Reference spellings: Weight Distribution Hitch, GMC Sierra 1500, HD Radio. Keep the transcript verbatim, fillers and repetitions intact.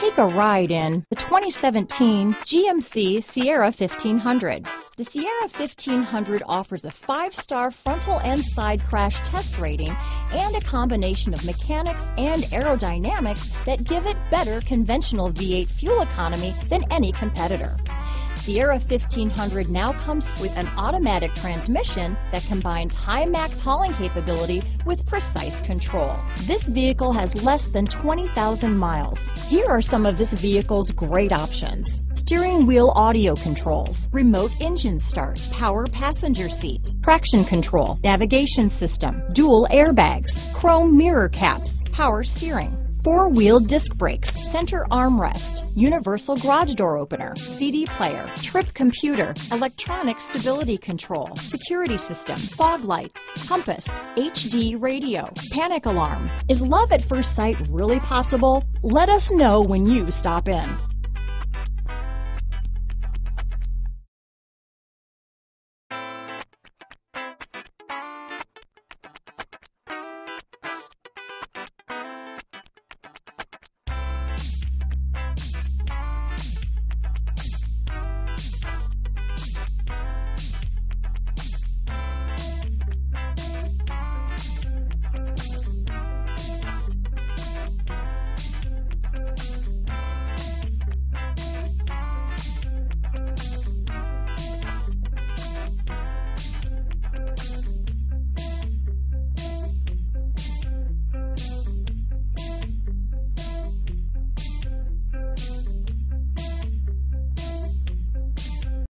Take a ride in the twenty seventeen G M C Sierra fifteen hundred. The Sierra fifteen hundred offers a five-star frontal and side crash test rating and a combination of mechanics and aerodynamics that give it better conventional V eight fuel economy than any competitor. Sierra fifteen hundred now comes with an automatic transmission that combines high max hauling capability with precise control. This vehicle has less than twenty thousand miles. Here are some of this vehicle's great options: steering wheel audio controls, remote engine start, power passenger seat, traction control, navigation system, dual airbags, chrome mirror caps, power steering, four-wheel disc brakes, center armrest, universal garage door opener, C D player, trip computer, electronic stability control, security system, fog lights, compass, H D radio, panic alarm. Is love at first sight really possible? Let us know when you stop in.